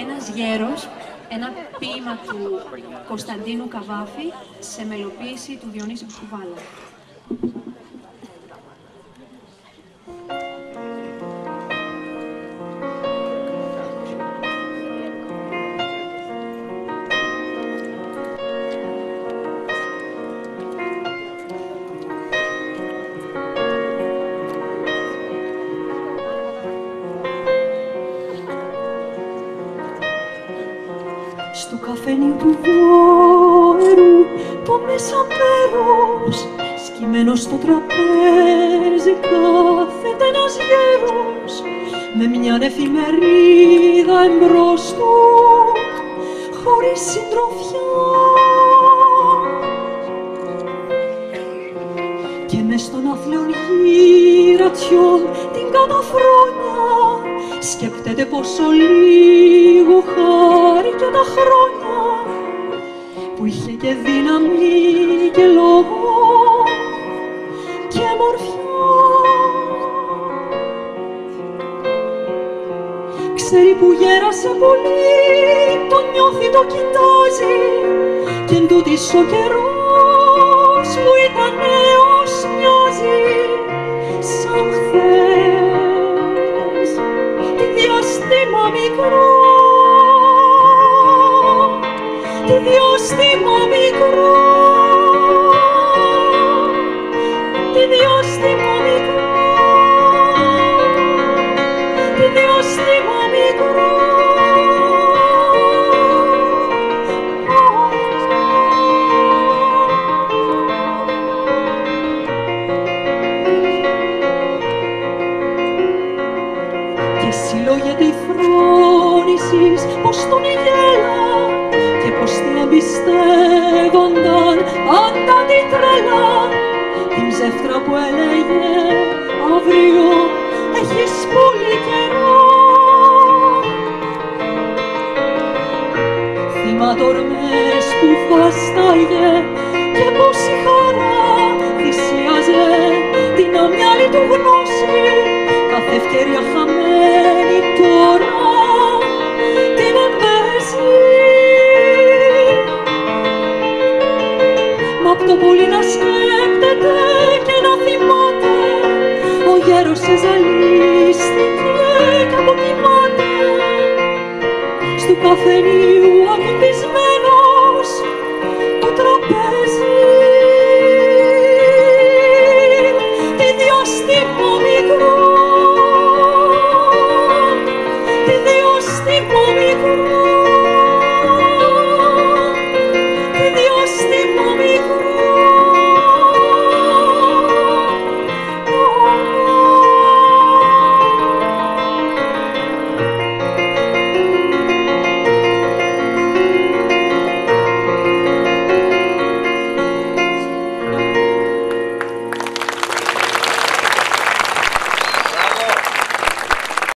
ένας γέρος, ένα ποίημα του Κωνσταντίνου Καβάφη σε μελοποίηση του Διονύση Φουβάλλα. Στου καφένι του βόρου το μέσα μέρος, σκυμμένος στο τραπέζι κάθεται ένας γέρος με μιαν εφημερίδα εμπρός του, χωρίς συντροφιά. Και μες στον αθλέον γυρατιών την καταφρόνια σκέπτεται πόσο λίγο χάρη και τα χρόνια που είχε και δύναμη και λόγο και μορφιά. Ξέρει που γέρασε πολύ, το νιώθει, το κοιτάζει και εν τούτης ο καιρός που ήταν νέος μοιάζει σαν χθες τη διάστημα μικρό, τη διάστημα μικρό, τη διάστημα μικρό, τη διάστημα μικρό. Και συλλογέται η φρόνησης πως τον γέλα και πως την εμπιστεύονταν πάντα τη τρέλα, την ψεύτρα που έλεγε αύριο έχεις πολύ καιρό. Θυματορμές που φάσταγε και πόση χαρά θυσίαζε την αμυαλή του γνώση, κάθε ευκαιρία χαμένη τώρα την εμπέζει. Μα απ' το πολύ να σκέπτεται και να θυμάται, ο γέρος εζαλίστηκε και αποκοιμάται στου καφενείου απ' τις μέρες.